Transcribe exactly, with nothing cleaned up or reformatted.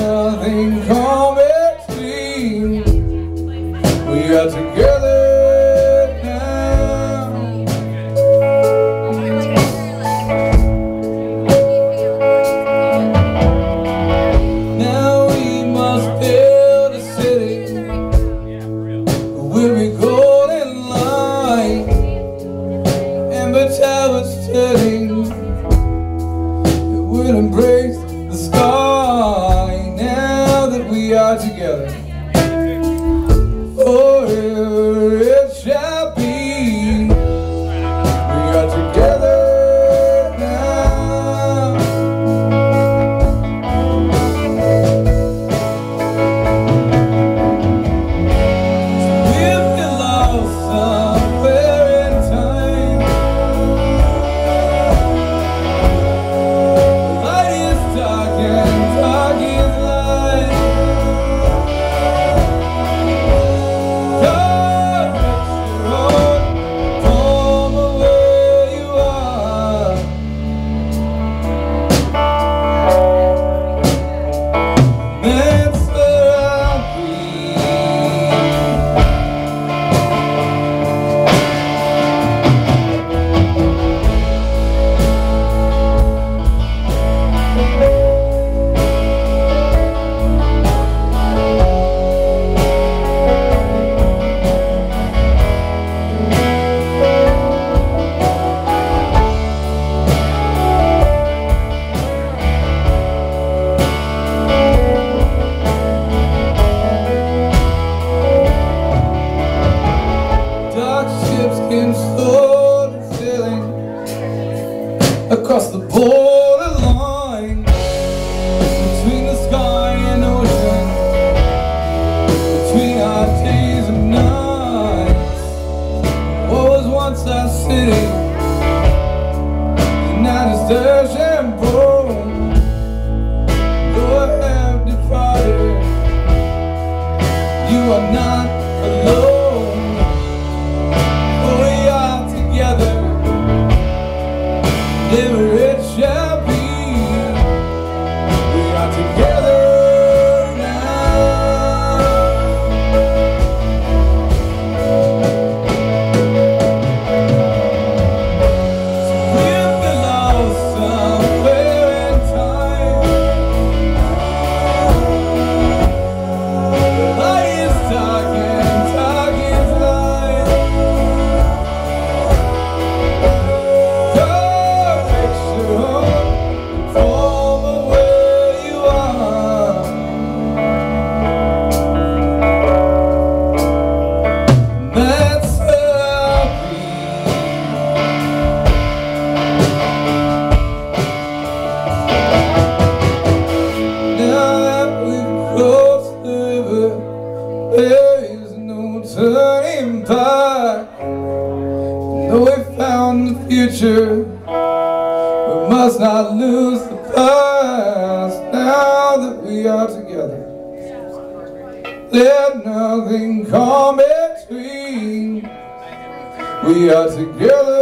nothing common between. We are together now. Now we must build a city where we go in light and the towers turning. We'll embrace the sky now that we are together. Forever it shall be. We are together now. We'll get lost somewhere in time. The light is dark and dark is light. Across the borderline, between the sky and ocean, between our days and nights. What was once our city, and now it's deserted and broken. Though I have departed, you are not alone. Turning back, though we found the future, we must not lose the past. Now that we are together, let nothing come between. We are together.